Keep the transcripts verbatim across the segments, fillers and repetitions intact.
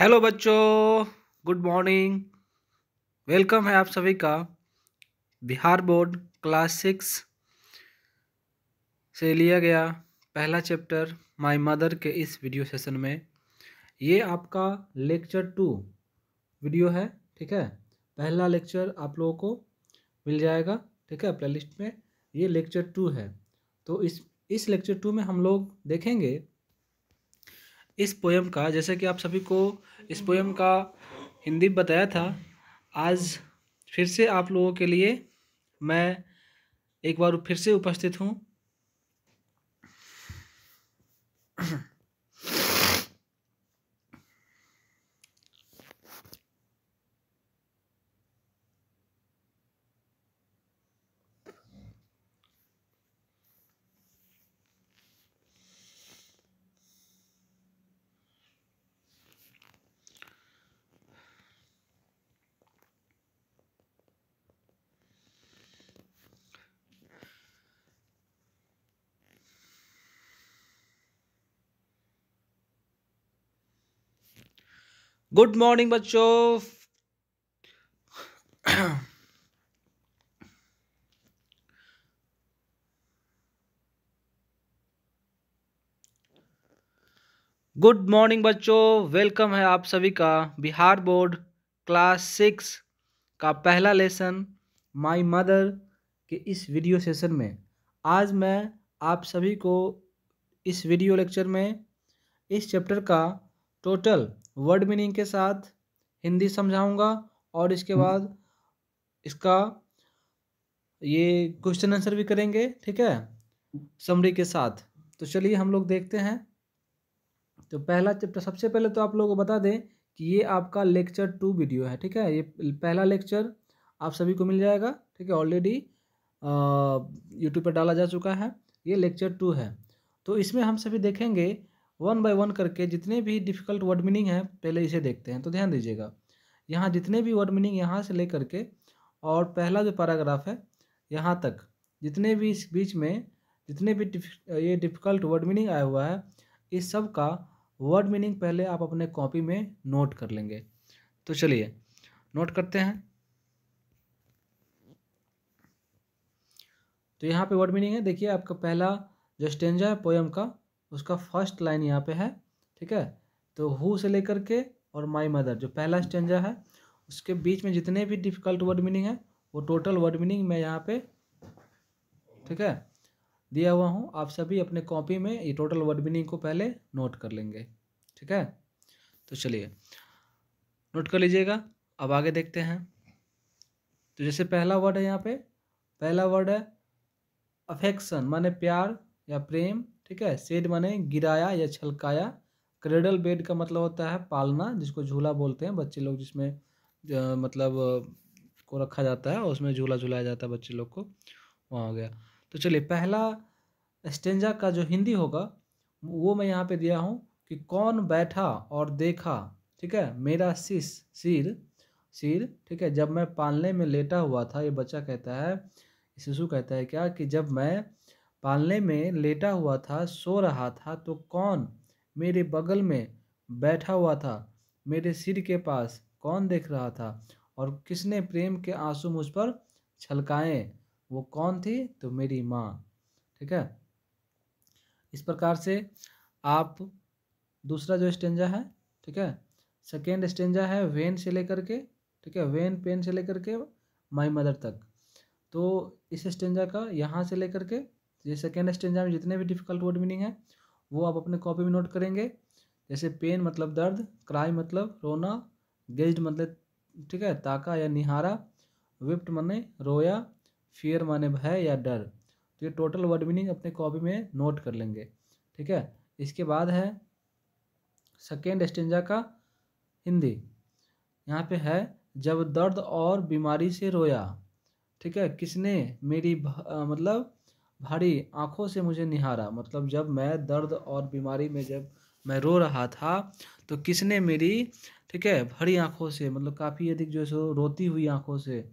Hello बच्चों, good morning. Welcome है आप सभी का बिहार बोर्ड क्लास सिक्स से लिया गया पहला चैप्टर माय मदर के इस वीडियो सेशन में। ये आपका लेक्चर टू वीडियो है, ठीक है। पहला लेक्चर आप लोगों को मिल जाएगा, ठीक है, प्लेलिस्ट में। ये लेक्चर टू है, तो इस इस लेक्चर टू में हम लोग देखेंगे इस पोएम का। जैसे कि आप सभी को इस पोएम का हिंदी बताया था, आज फिर से आप लोगों के लिए मैं एक बार फिर से उपस्थित हूँ। गुड मॉर्निंग बच्चों। गुड मॉर्निंग बच्चों, वेलकम है आप सभी का बिहार बोर्ड क्लास सिक्स का पहला लेसन माय मदर के इस वीडियो सेशन में। आज मैं आप सभी को इस वीडियो लेक्चर में इस चैप्टर का टोटल वर्ड मीनिंग के साथ हिंदी समझाऊंगा, और इसके बाद इसका ये क्वेश्चन आंसर भी करेंगे, ठीक है, समरी के साथ। तो चलिए हम लोग देखते हैं। तो पहला चैप्टर, सबसे पहले तो आप लोगों को बता दें कि ये आपका लेक्चर टू वीडियो है, ठीक है। ये पहला लेक्चर आप सभी को मिल जाएगा, ठीक है, ऑलरेडी यूट्यूब पर डाला जा चुका है। ये लेक्चर टू है, तो इसमें हम सभी देखेंगे वन बाय वन करके जितने भी डिफ़िकल्ट वर्ड मीनिंग हैं, पहले इसे देखते हैं। तो ध्यान दीजिएगा, यहाँ जितने भी वर्ड मीनिंग यहाँ से ले करके और पहला जो पैराग्राफ है यहाँ तक, जितने भी इस बीच में जितने भी ये डिफ़िकल्ट वर्ड मीनिंग आया हुआ है, इस सब का वर्ड मीनिंग पहले आप अपने कॉपी में नोट कर लेंगे। तो चलिए नोट करते हैं। तो यहाँ पर वर्ड मीनिंग है, देखिए आपका पहला जो स्टेंजा है पोएम का, उसका फर्स्ट लाइन यहाँ पे है, ठीक है। तो हु से लेकर के और माय मदर जो पहला स्टेंजा है, उसके बीच में जितने भी डिफ़िकल्ट वर्ड मीनिंग है, वो टोटल वर्ड मीनिंग मैं यहाँ पे, ठीक है, दिया हुआ हूँ। आप सभी अपने कॉपी में ये टोटल वर्ड मीनिंग को पहले नोट कर लेंगे, ठीक है। तो चलिए नोट कर लीजिएगा। अब आगे देखते हैं। तो जैसे पहला वर्ड है यहाँ पे, पहला वर्ड है अफेक्शन माने प्यार या प्रेम, ठीक है। सेड माने गिराया या छलकाया। क्रेडल बेड का मतलब होता है पालना, जिसको झूला बोलते हैं बच्चे लोग, जिसमें मतलब को रखा जाता है, उसमें झूला झूलाया जाता है बच्चे लोग को, वहाँ हो गया। तो चलिए पहला स्टेंजा का जो हिंदी होगा वो मैं यहाँ पे दिया हूँ कि कौन बैठा और देखा, ठीक है, मेरा शीश सिर सिर ठीक है, जब मैं पालने में लेटा हुआ था। ये बच्चा कहता है, शिशु कहता है क्या कि जब मैं पालने में लेटा हुआ था, सो रहा था, तो कौन मेरे बगल में बैठा हुआ था, मेरे सिर के पास कौन देख रहा था, और किसने प्रेम के आंसू मुझ पर छलकाए, वो कौन थी, तो मेरी माँ, ठीक है। इस प्रकार से आप दूसरा जो स्टेंजा है, ठीक है, सेकेंड स्टेंजा है वेन से लेकर के, ठीक है, वेन पेन से लेकर के माय मदर तक। तो इस स्टेंजा का यहाँ से लेकर के ये सेकेंड स्टेंजा में जितने भी डिफ़िकल्ट वर्ड मीनिंग है वो आप अपने कॉपी में नोट करेंगे। जैसे पेन मतलब दर्द, क्राई मतलब रोना, गेज्ड मतलब, ठीक है, ताका या निहारा, विप्ट माने रोया, फियर माने भय या डर। तो ये टोटल वर्ड मीनिंग अपने कॉपी में नोट कर लेंगे, ठीक है। इसके बाद है सेकेंड स्टेंजा का हिंदी, यहाँ पे है जब दर्द और बीमारी से रोया, ठीक है, किसने मेरी आ, मतलब भारी आँखों से मुझे निहारा, मतलब जब मैं दर्द और बीमारी में जब मैं रो रहा था, तो किसने मेरी, ठीक है, भारी आँखों से मतलब काफ़ी अधिक जो सो रोती हुई आँखों से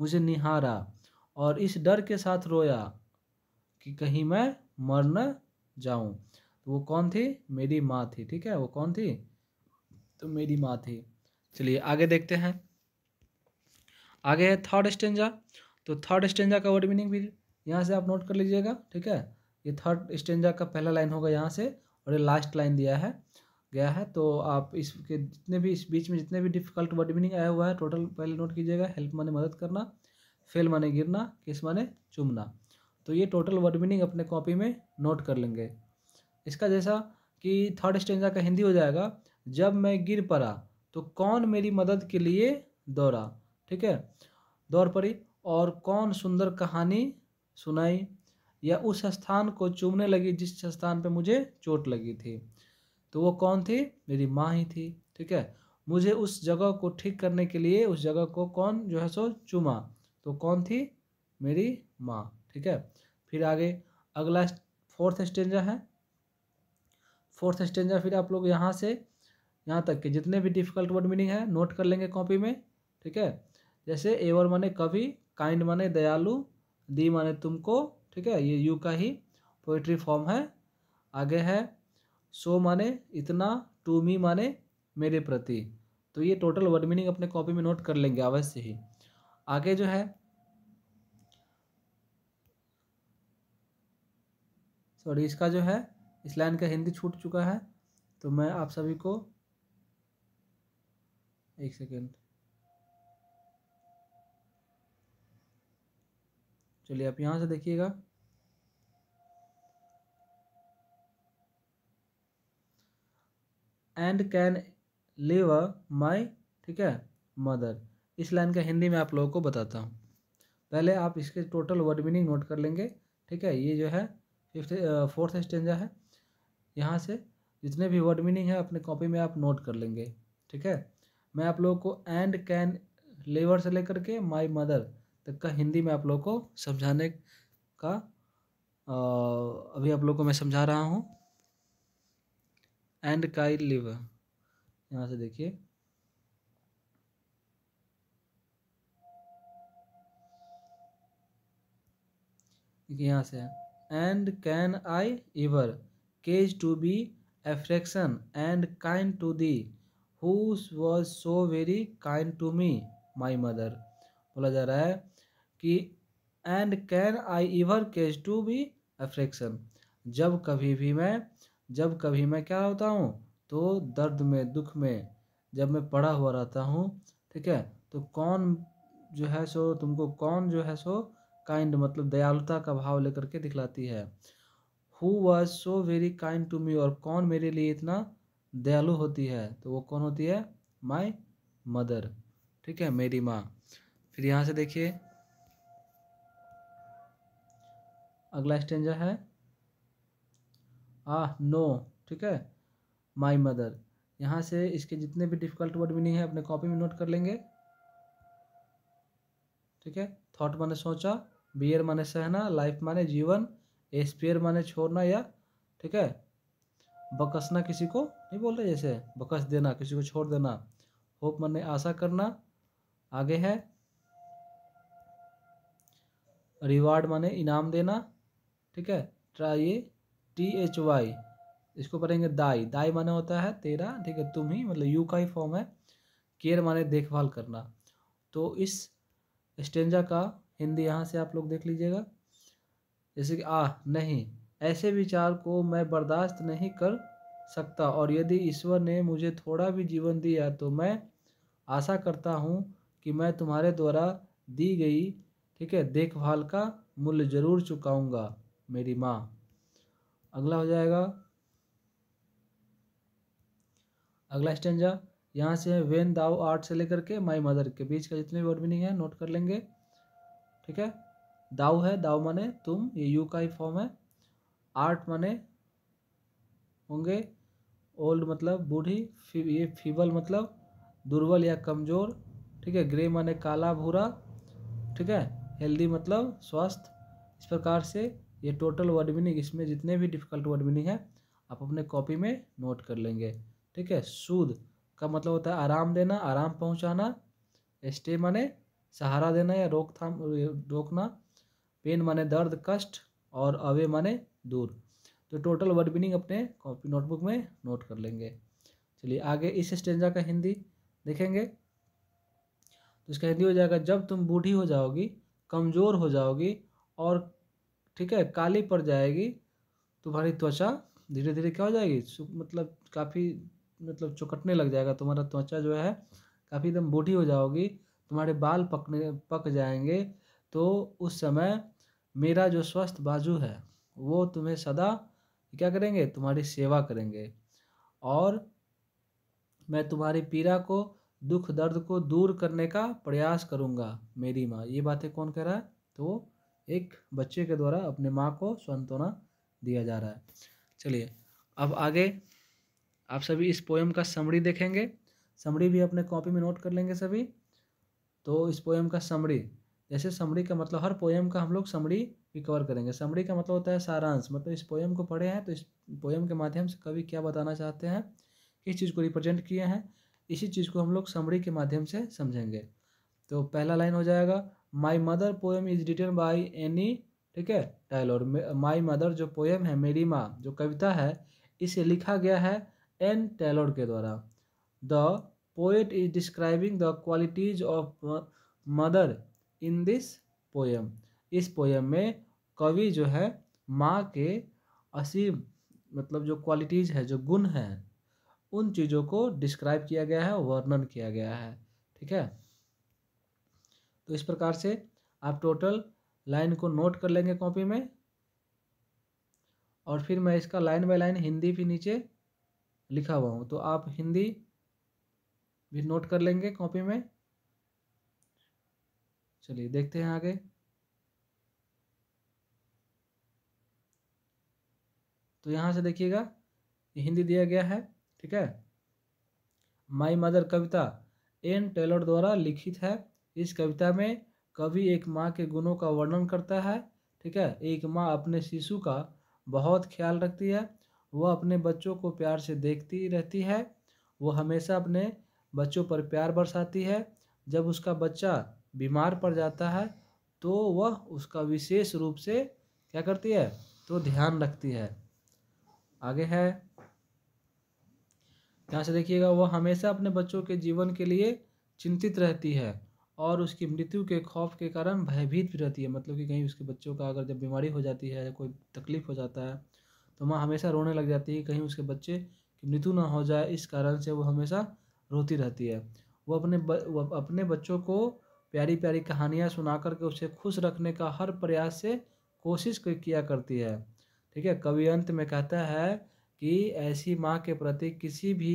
मुझे निहारा, और इस डर के साथ रोया कि कहीं मैं मर न जाऊँ। तो वो कौन थी, मेरी माँ थी, ठीक है। वो कौन थी, तुम मेरी माँ थी। चलिए आगे देखते हैं। आगे है थर्ड स्टेंजा। तो थर्ड स्टेंजा का वर्ड मीनिंग भी यहाँ से आप नोट कर लीजिएगा, ठीक है। ये थर्ड स्टेंजा का पहला लाइन होगा यहाँ से, और ये लास्ट लाइन दिया है गया है। तो आप इसके जितने भी इस बीच में जितने भी डिफिकल्ट वर्ड मीनिंग आया हुआ है टोटल पहले नोट कीजिएगा। हेल्प माने मदद करना, फेल माने गिरना, किस माने चुमना। तो ये टोटल वर्ड मीनिंग अपने कॉपी में नोट कर लेंगे इसका। जैसा कि थर्ड स्टेंजा का हिंदी हो जाएगा, जब मैं गिर पड़ा तो कौन मेरी मदद के लिए दौड़ा, ठीक है, दौड़ पड़ी, और कौन सुंदर कहानी सुनाई, या उस स्थान को चूमने लगी जिस स्थान पे मुझे चोट लगी थी। तो वो कौन थी? मेरी माँ ही थी, ठीक है। मुझे उस जगह को ठीक करने के लिए उस जगह को कौन जो है सो चूमा, तो कौन थी? मेरी माँ, ठीक है। फिर आगे अगला फोर्थ स्टेंजा है। फोर्थ स्टेंजा फिर आप लोग यहाँ से यहाँ तक के जितने भी डिफिकल्ट वर्ड मीनिंग है नोट कर लेंगे कॉपी में, ठीक है। जैसे एवर माने कवि, काइंड माने दयालु, दी माने तुमको, ठीक है, ये यू का ही पोइट्री फॉर्म है। आगे है सो माने इतना, टू मी माने मेरे प्रति। तो ये टोटल वर्ड मीनिंग अपने कॉपी में नोट कर लेंगे अवश्य ही। आगे जो है सॉरी इसका जो है इस लाइन का हिंदी छूट चुका है, तो मैं आप सभी को एक सेकेंड चलिए आप यहाँ से देखिएगा। एंड कैन लिव माई, ठीक है, मदर। इस लाइन का हिंदी में आप लोगों को बताता हूँ। पहले आप इसके टोटल वर्ड मीनिंग नोट कर लेंगे, ठीक है। ये जो है फिफ्थ फोर्थ स्टेंजा है। यहाँ से जितने भी वर्ड मीनिंग है अपने कॉपी में आप नोट कर लेंगे, ठीक है। मैं आप लोगों को एंड कैन लेवर से लेकर के माई मदर तक का हिंदी में आप लोगों को समझाने का आ, अभी आप लोगों को मैं समझा रहा हूँ। एंड काई लिव, यहाँ से देखिए, यहाँ से and can I ever cease to be affectionate and kind to thee who was so very kind to me my mother. बोला जा रहा है कि and can I ever cease to be affectionate, जब कभी भी मैं जब कभी मैं क्या होता हूँ तो दर्द में दुख में जब मैं पड़ा हुआ रहता हूँ, ठीक है, तो कौन जो है सो तुमको कौन जो है सो काइंड मतलब दयालुता का भाव लेकर के दिखलाती है। Who was so very kind to me, और कौन मेरे लिए इतना दयालु होती है, तो वो कौन होती है? माई मदर, ठीक है, मेरी माँ। फिर यहाँ से देखिए अगला स्टेंजा है आ नो, ठीक है, माई मदर। यहाँ से इसके जितने भी डिफिकल्ट वर्ड मीनिंग है अपने कॉपी में नोट कर लेंगे, ठीक है। थॉट माने सोचा, बियर माने सहना, लाइफ माने जीवन, एस्पियर माने छोड़ना या, ठीक है, बकसना किसी को नहीं बोल रहे, जैसे बकस देना किसी को छोड़ देना, होप माने आशा करना। आगे है रिवार्ड माने इनाम देना, ठीक है, ट्राई टी एच वाई, इसको पढ़ेंगे दाई, दाई माने होता है तेरा, ठीक है, तुम ही मतलब यू का ही फॉर्म है। केयर माने देखभाल करना। तो इस स्टेंजा का हिंदी यहाँ से आप लोग देख लीजिएगा। जैसे कि आ नहीं, ऐसे विचार को मैं बर्दाश्त नहीं कर सकता, और यदि ईश्वर ने मुझे थोड़ा भी जीवन दिया तो मैं आशा करता हूँ कि मैं तुम्हारे द्वारा दी गई, ठीक है, देखभाल का मूल्य जरूर चुकाऊंगा, मेरी माँ। अगला हो जाएगा अगला स्टेंजा। यहाँ से वेन दाउ आर्ट से लेकर के माई मदर के बीच का जितने भी वर्ड मीनिंग है नोट कर लेंगे, ठीक है। दाऊ है, दाऊ माने तुम, ये यू का ही फॉर्म है। आर्ट माने होंगे, ओल्ड मतलब बूढ़ी, फिर ये फीबल मतलब दुर्बल या कमज़ोर, ठीक है। ग्रे माने काला भूरा, ठीक है। हेल्दी मतलब स्वस्थ। इस प्रकार से ये टोटल वर्ड मीनिंग, इसमें जितने भी डिफिकल्ट वर्ड मीनिंग है आप अपने कॉपी में नोट कर लेंगे, ठीक है। सूद का मतलब होता है आराम देना, आराम पहुंचाना। स्टे माने सहारा देना या रोकथाम रोकना। पेन माने दर्द कष्ट, और अवे माने दूर। तो टोटल वर्ड मीनिंग अपने कॉपी नोटबुक में नोट कर लेंगे। चलिए आगे इस स्टेंजा का हिंदी देखेंगे तो इसका हिंदी हो जाएगा, जब तुम बूढ़ी हो जाओगी, कमज़ोर हो जाओगी और ठीक है काली पड़ जाएगी तुम्हारी त्वचा, धीरे धीरे क्या हो जाएगी मतलब काफ़ी मतलब चौकटने लग जाएगा तुम्हारा त्वचा जो है, काफ़ी एकदम बूढ़ी हो जाओगी, तुम्हारे बाल पकने पक जाएंगे, तो उस समय मेरा जो स्वस्थ बाजू है वो तुम्हें सदा क्या करेंगे, तुम्हारी सेवा करेंगे और मैं तुम्हारी पीड़ा को, दुख दर्द को दूर करने का प्रयास करूँगा मेरी माँ। ये बातें कौन कह रहा है, तो एक बच्चे के द्वारा अपने माँ को सांत्वना दिया जा रहा है। चलिए अब आगे आप सभी इस पोएम का समरी देखेंगे, समरी भी अपने कॉपी में नोट कर लेंगे सभी। तो इस पोएम का समरी, जैसे समरी का मतलब हर पोएम का हम लोग समरी भी कवर करेंगे। समरी का मतलब होता है सारांश, मतलब इस पोएम को पढ़े हैं तो इस पोएम के माध्यम से कवि क्या बताना चाहते हैं, किस चीज़ को रिप्रेजेंट किए हैं, इसी चीज़ को हम लोग समरी के माध्यम से समझेंगे। तो पहला लाइन हो जाएगा, my mother poem is written by any ठीक है टाइलर, माई मदर जो पोएम है, मेरी माँ जो कविता है, इसे लिखा गया है एन टेलर के द्वारा। The poet is describing the qualities of mother in this poem, इस पोएम में कवि जो है माँ के असीम मतलब जो क्वालिटीज़ है, जो गुण हैं, उन चीज़ों को डिस्क्राइब किया गया है, वर्णन किया गया है ठीक है। तो इस प्रकार से आप टोटल लाइन को नोट कर लेंगे कॉपी में और फिर मैं इसका लाइन बाय लाइन हिंदी भी नीचे लिखा हुआ हूँ, तो आप हिंदी भी नोट कर लेंगे कॉपी में। चलिए देखते हैं आगे, तो यहाँ से देखिएगा हिंदी दिया गया है ठीक है। माई मदर कविता एन टेलर द्वारा लिखित है, इस कविता में कवि एक माँ के गुणों का वर्णन करता है ठीक है। एक माँ अपने शिशु का बहुत ख्याल रखती है, वह अपने बच्चों को प्यार से देखती रहती है, वह हमेशा अपने बच्चों पर प्यार बरसाती है। जब उसका बच्चा बीमार पड़ जाता है तो वह उसका विशेष रूप से क्या करती है, तो ध्यान रखती है। आगे है यहाँ से देखिएगा, वह हमेशा अपने बच्चों के जीवन के लिए चिंतित रहती है और उसकी मृत्यु के खौफ के कारण भयभीत भी रहती है, मतलब कि कहीं उसके बच्चों का अगर जब बीमारी हो जाती है, कोई तकलीफ हो जाता है, तो माँ हमेशा रोने लग जाती है, कहीं उसके बच्चे की मृत्यु ना हो जाए, इस कारण से वो हमेशा रोती रहती है। वो अपने ब, वो अपने बच्चों को प्यारी प्यारी कहानियाँ सुना करके उसे खुश रखने का हर प्रयास से कोशिश किया करती है ठीक है। कवि अंत में कहता है कि ऐसी माँ के प्रति किसी भी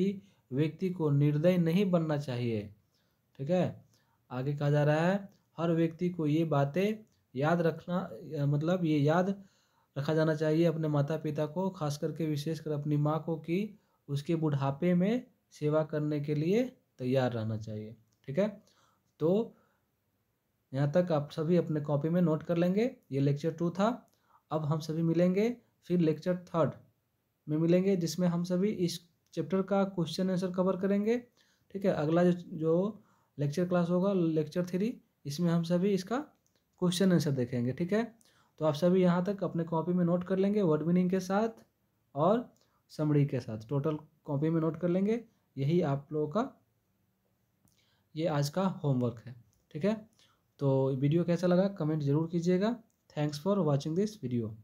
व्यक्ति को निर्दयी नहीं बनना चाहिए ठीक है। आगे कहा जा रहा है, हर व्यक्ति को ये बातें याद रखना, मतलब ये याद रखा जाना चाहिए अपने माता पिता को, खास करके विशेषकर अपनी माँ को, कि उसके बुढ़ापे में सेवा करने के लिए तैयार रहना चाहिए ठीक है। तो यहाँ तक आप सभी अपने कॉपी में नोट कर लेंगे। ये लेक्चर टू था, अब हम सभी मिलेंगे फिर लेक्चर थर्ड में मिलेंगे, जिसमें हम सभी इस चैप्टर का क्वेश्चन आंसर कवर करेंगे ठीक है। अगला जो, जो लेक्चर क्लास होगा लेक्चर थ्री, इसमें हम सभी इसका क्वेश्चन आंसर देखेंगे ठीक है। तो आप सभी यहाँ तक अपने कॉपी में नोट कर लेंगे, वर्ड मीनिंग के साथ और समरी के साथ टोटल कॉपी में नोट कर लेंगे। यही आप लोगों का ये आज का होमवर्क है ठीक है। तो वीडियो कैसा लगा कमेंट ज़रूर कीजिएगा। Thanks for watching this video.